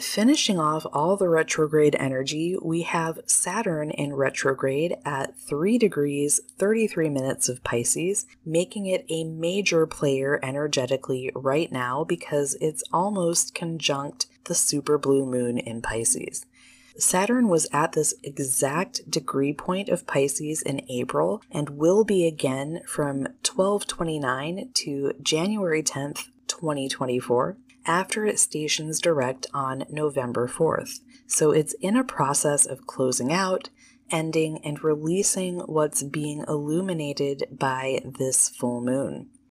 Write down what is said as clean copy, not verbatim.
Finishing off all the retrograde energy, we have Saturn in retrograde at 3 degrees 33 minutes of Pisces, making it a major player energetically right now because it's almost conjunct the super blue moon in Pisces. Saturn was at this exact degree point of Pisces in April and will be again from 12/29 to January 10th, 2024, after it stations direct on November 4th. So it's in a process of closing out, ending, and releasing what's being illuminated by this full moon.